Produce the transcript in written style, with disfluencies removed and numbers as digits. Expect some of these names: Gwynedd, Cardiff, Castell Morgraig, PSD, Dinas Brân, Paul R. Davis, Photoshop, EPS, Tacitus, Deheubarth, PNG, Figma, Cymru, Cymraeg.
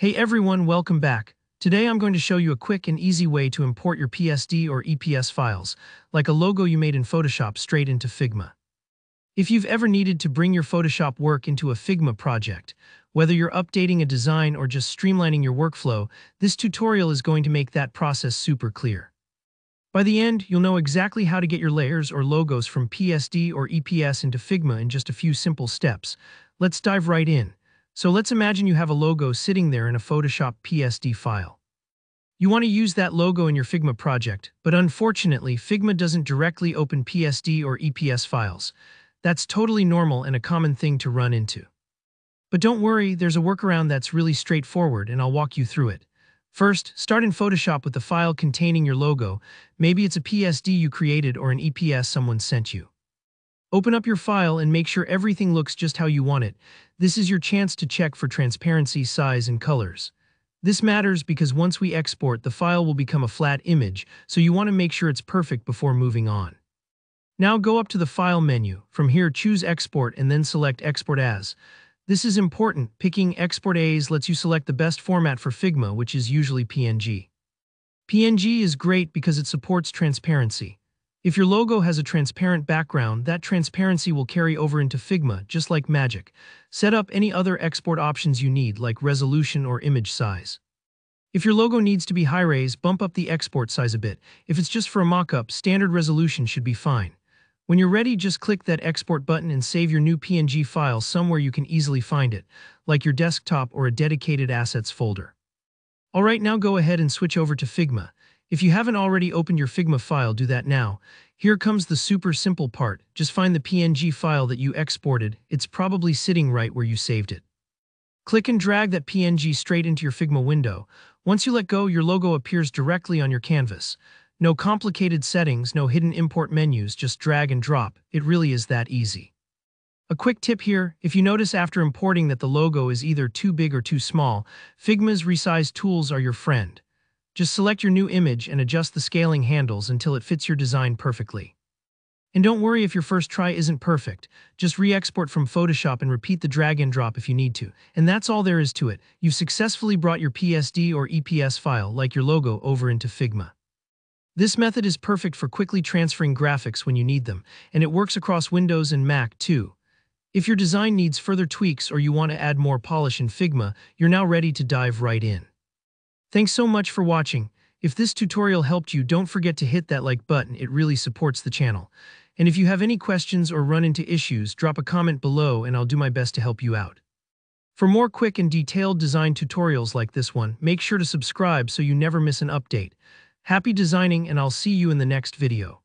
Hey everyone, welcome back. Today I'm going to show you a quick and easy way to import your PSD or EPS files, like a logo you made in Photoshop, straight into Figma. If you've ever needed to bring your Photoshop work into a Figma project, whether you're updating a design or just streamlining your workflow, this tutorial is going to make that process super clear. By the end, you'll know exactly how to get your layers or logos from PSD or EPS into Figma in just a few simple steps. Let's dive right in. So let's imagine you have a logo sitting there in a Photoshop PSD file. You want to use that logo in your Figma project, but unfortunately, Figma doesn't directly open PSD or EPS files. That's totally normal and a common thing to run into. But don't worry, there's a workaround that's really straightforward, and I'll walk you through it. First, start in Photoshop with the file containing your logo. Maybe it's a PSD you created or an EPS someone sent you. Open up your file and make sure everything looks just how you want it. This is your chance to check for transparency, size, and colors. This matters because once we export, the file will become a flat image, so you want to make sure it's perfect before moving on. Now go up to the File menu. From here, choose Export and then select Export As. This is important. Picking Export As lets you select the best format for Figma, which is usually PNG. PNG is great because it supports transparency. If your logo has a transparent background, that transparency will carry over into Figma, just like magic. Set up any other export options you need, like resolution or image size. If your logo needs to be high-res, bump up the export size a bit. If it's just for a mock-up, standard resolution should be fine. When you're ready, just click that export button and save your new PNG file somewhere you can easily find it, like your desktop or a dedicated assets folder. Alright, now go ahead and switch over to Figma. If you haven't already opened your Figma file, do that now. Here comes the super simple part. Just find the PNG file that you exported. It's probably sitting right where you saved it. Click and drag that PNG straight into your Figma window. Once you let go, your logo appears directly on your canvas. No complicated settings, no hidden import menus, just drag and drop. It really is that easy. A quick tip here, if you notice after importing that the logo is either too big or too small, Figma's resize tools are your friend. Just select your new image and adjust the scaling handles until it fits your design perfectly. And don't worry if your first try isn't perfect. Just re-export from Photoshop and repeat the drag and drop if you need to. And that's all there is to it. You've successfully brought your PSD or EPS file, like your logo, over into Figma. This method is perfect for quickly transferring graphics when you need them, and it works across Windows and Mac too. If your design needs further tweaks or you want to add more polish in Figma, you're now ready to dive right in. Thanks so much for watching. If this tutorial helped you, don't forget to hit that like button. It really supports the channel. And if you have any questions or run into issues, drop a comment below and I'll do my best to help you out. For more quick and detailed design tutorials like this one, make sure to subscribe so you never miss an update. Happy designing, and I'll see you in the next video.